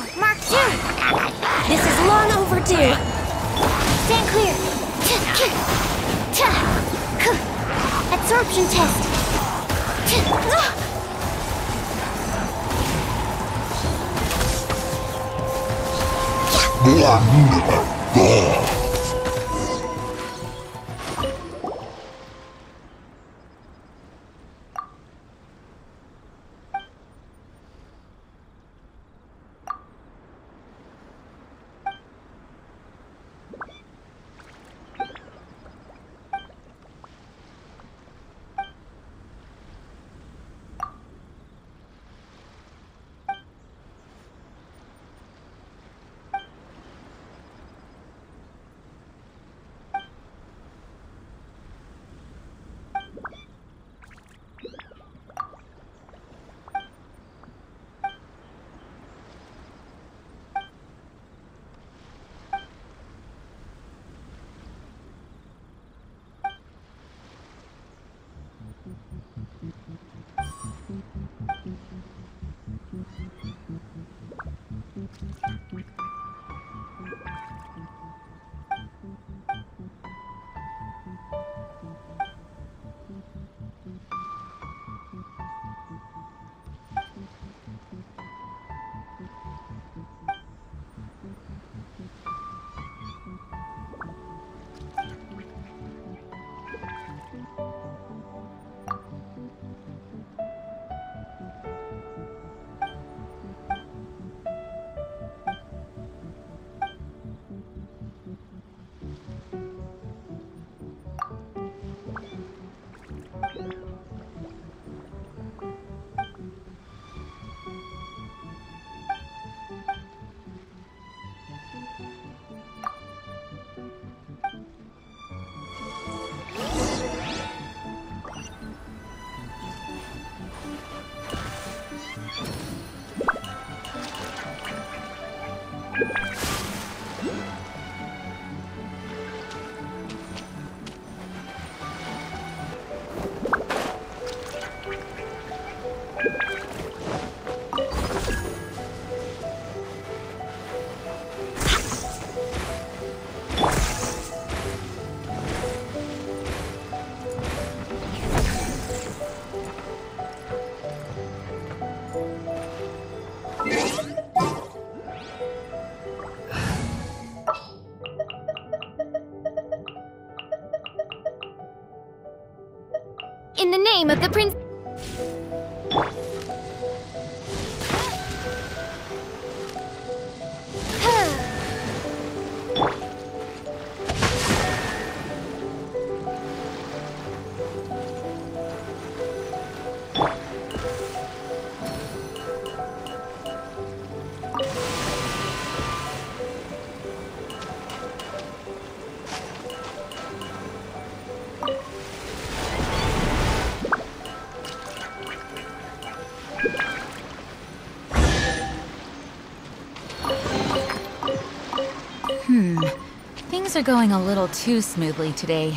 Zero, Mark II. This is long overdue. Stand clear. Absorption test. Of the prince. Things are going a little too smoothly today.